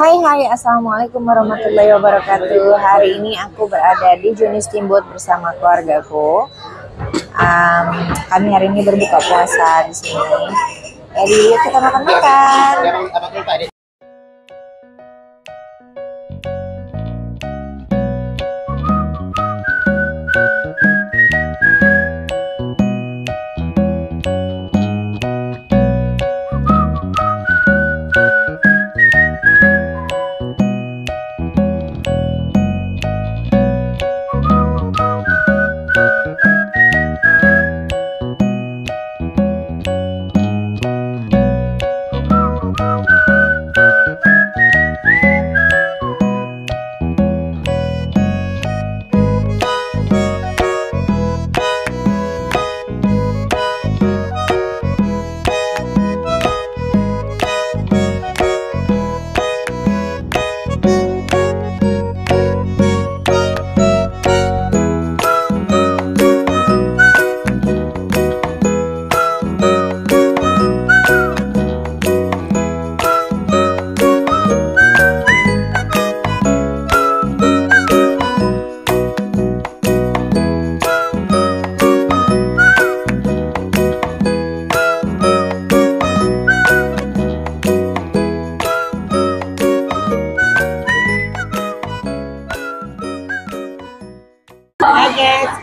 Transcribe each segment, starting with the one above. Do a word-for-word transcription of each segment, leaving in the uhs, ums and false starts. Hai hai, assalamualaikum warahmatullahi wabarakatuh. Hari ini aku berada di Johnny's Steamboat bersama keluargaku. Um, kami hari ini berbuka puasa di sini. Jadi kita makan-makan.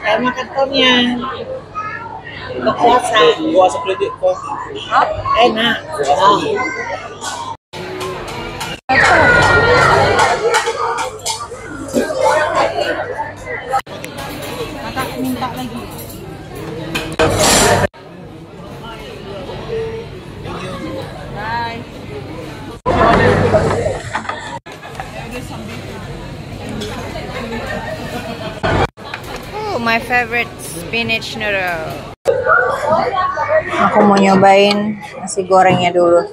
Sama kantornya untuk puasa, puasa kredit kok enak. Kata minta lagi. My favorite spinach noodle. Aku mau nyobain nasi gorengnya dulu.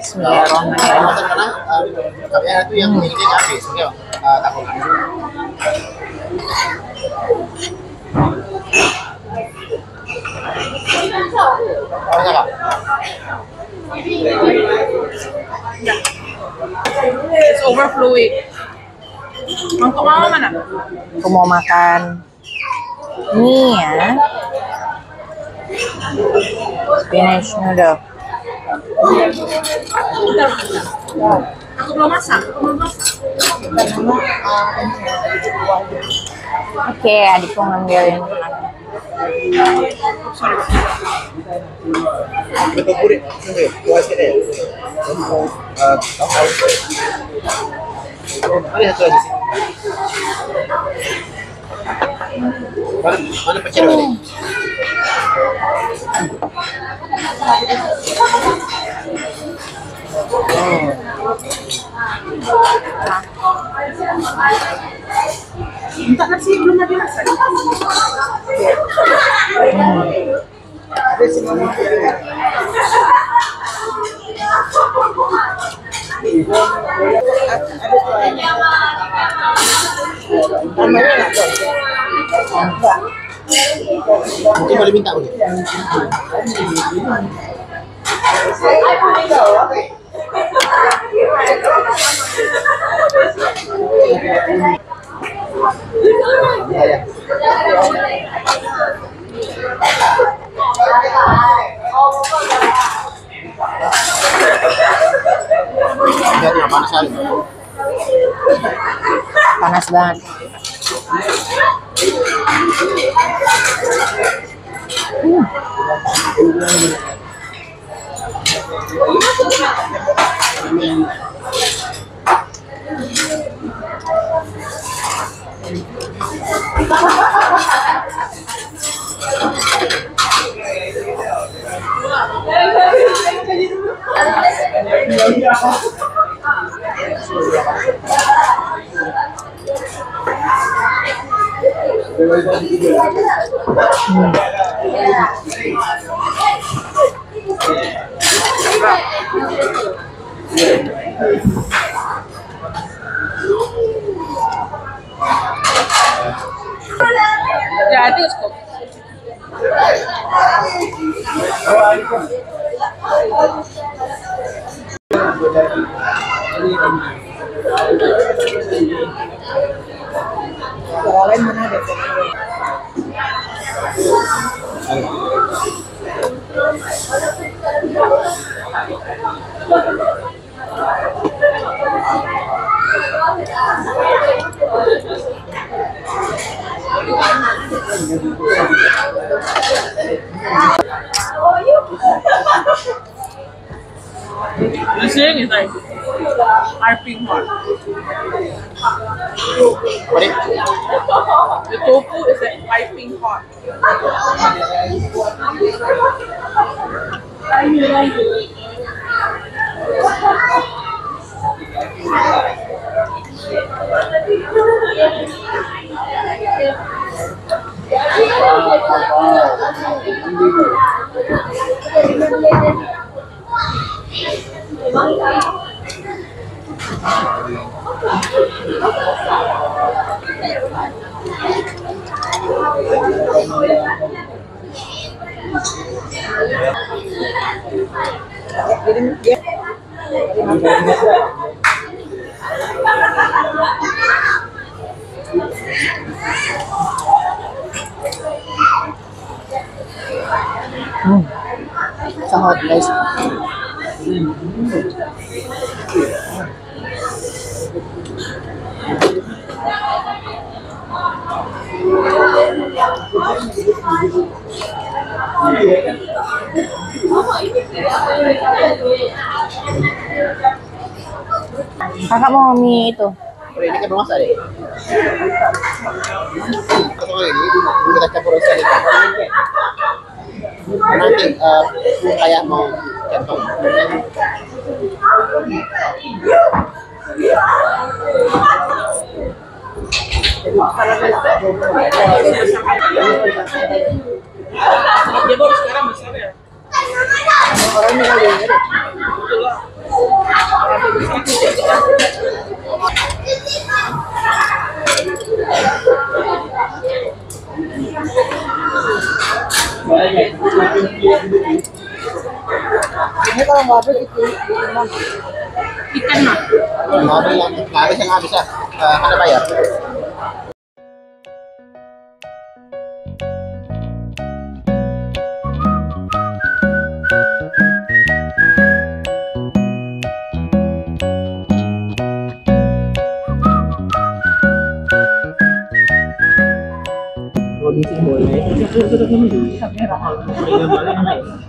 Bismillahirrahmanirrahim. It's overflowing. Mangkok mau mana? Aku mau makan ini ya, spinach noodle. Aku belum masak. Oke, adikku ngambilin. Mana pecel ada? Minta nasi belum lagi masak. Ada semua. Mungkin boleh minta boleh. Panas sekali. Panas banget. Hmm. Hmm. Jadi cukup. The saying is like harping hard. What is it? The tofu is like piping hot. Hmm. It's a hot place. Kakak mau mie itu. Ini kan belum masak deh. Ini kita campur sekali. Nanti uh, kayak mau kentong. Dia baru sekarang besar ya. Orang ini lagi ini. Ini kalau nggak habis itu ikan. Ikan mah. Mau beli yang habis yang nggak bisa ada bayar. Boleh.